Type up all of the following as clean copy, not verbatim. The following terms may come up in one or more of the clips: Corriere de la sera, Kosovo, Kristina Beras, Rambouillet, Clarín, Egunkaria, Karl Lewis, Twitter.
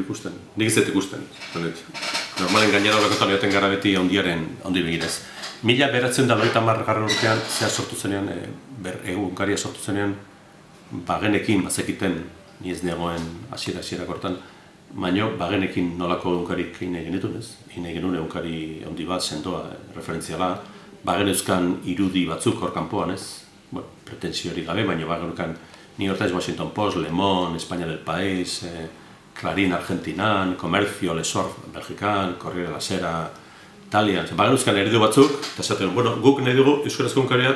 ikusten. Nik ez dut ikusten. Normal engainera horrek eta lehioten gara beti ondiaren ondi begirez. 1990 urtean zehar sortu zenean, egunkaria sortu zenean, bagenekin, bazekiten, ni ez negoen hasiera kortan, baina bagenekin nolako egunkarik egin nahi genitun ez. Egin nahi genuen egunkari ondi bat, sendoa, referentziala, bageneuzkan irudi batzuk hor kanpoan ez, pretensiori gabe, baina bageneuzkan New York Times, Washington Post, Le Monde, España del País, Clarín Argentinan, Comercio, Le Sor Belgikan, Corriere de la Sera, Italian. Bagenuzkan erdu batzuk, eta esaten, bueno, guk nahi dugu euskarazko egunkaria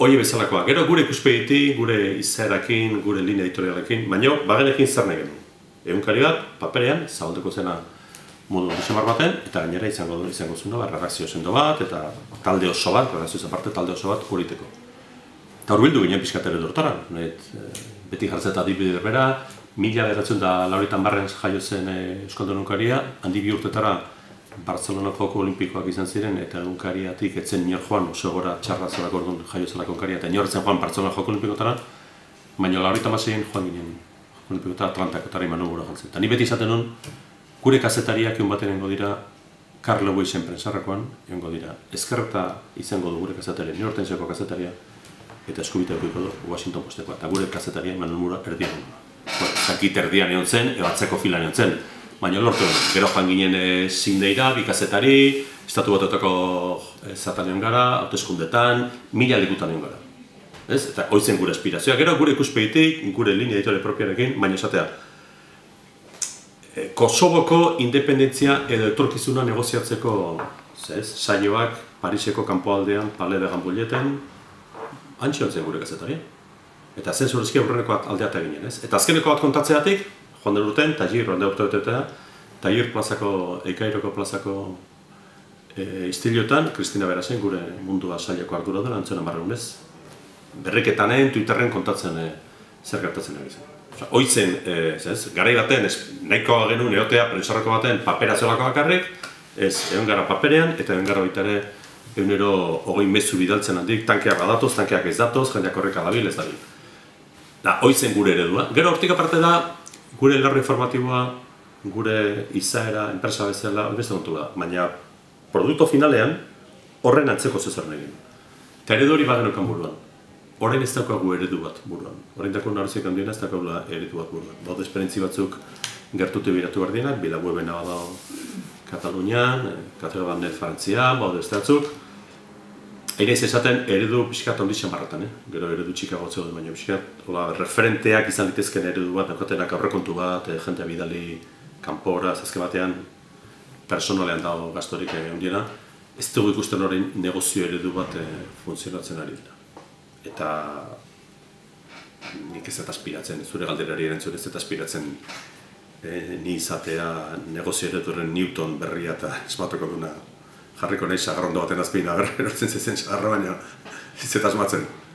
hori bezalakoa. Gero gure ikuspegitik, gure izaerakin, gure linea editorialekin, baina bagenekin zer nahi genuen. Egunkari bat, paperean, zabalduko zena modu xamar baten, eta gainera izango zuna, redakzio sendo bat, eta talde oso bat, redakzioz aparte talde oso bat horiteko. Eta horbildu ginen pizkatera dortara, beti jartzen eta adibide berbera, 1990 jaio zen euskaldun egunkaria, handi bi urtetara Bartzelona Joko Olimpikoak izan ziren, eta egunkariatik etzen inor joan, oso gora txarra zelako orduan jaio zelako egunkaria, eta inor etzen joan Bartzelona Joko Olimpikotara, baina 1996 joan ginen Joko Olimpikotara Atlantakotara iman ongura jantzen. Eta ni beti izaten hon, gure kazetariak egun baten egongo dira, Karl Lewisen prensarrakoan egongo dira. Ezkerta izango du gure kazetaria, New York Timeseko kazetaria, eta eskubita eukiko du Washington Postekoa, eta gure kazetaria eman onura erdian onura. Zakit erdian egon zen, ebatzeko filan egon zen, baina lortu egon. Gero joan ginen zindeira, bikazetari, estatu batetako zatan egon gara, hauteskundetan, mila lekutan egon gara. Eta hori zen gure aspirazioa. Gero gure ikuspegitik, gure linea editore propioarekin, baina esatea. Kosovoko independentzia edo etorkizuna negoziatzeko saioak Pariseko kanpoaldean, Palais de Rambouilleten, antxion zen gure gazetari, eta zen zurezki aurreneko aldeata ginen, ez? Eta azkeneko bat kontatzeatik, joan den urten, Tailir plazako, Eikairoko plazako iztiliotan, Kristina Berasen gure mundua saileko ardura dela, antzion amarregunez, berreketanen, Twitterren kontatzen zer gertatzen ari zen. Oitzen, garai baten, nahiko genuen eotea, prensarrako baten, papera zelako bakarrik, ez, egon gara paperean, eta egon gara baita ere, egunero hogei mezu bidaltzen handik, tankeak badatoz, tankeak ez datoz, jendeak horrek adabil ez dabil. Da, oitzen gure eredua. Gero hortik aparte da, gure elorro informatiboa, gure izaera, enpresa bezala, beste kontu da. Baina, produkto finalean, horren antzeko zezaren egin. Eta eredu hori bagenukan buruan. Horrein ez daukagu eredu bat buruan. Horrein dako narrezioak handiena ez daukagu eredu bat buruan. Baude esperientzi batzuk gertute biratu behar dienak, bila webena badao Katalunian, Katalunian, Frantzia, baude ez datzuk. Eire ez esaten eredu pixkat ondi xamarratan, gero eredu txikago atzeo dut, baina pixkat referenteak izan ditezken eredu bat, daukatenak aurrekontu bat, jentea bidali, kanpora, zazke batean, personalean dago gastorik ondiena, ez dugu ikusten horrein negozio eredu bat funtzionatzen ari dira. Eta nik ez eta aspiratzen, zure galderari erantzun ez eta aspiratzen ni izatea negozio eredu horren Newton berria eta esmatoko duna, jarriko nahi sagarrondo baten azpina berrerortzen zezen sagarra baina, ez eta asmatzen.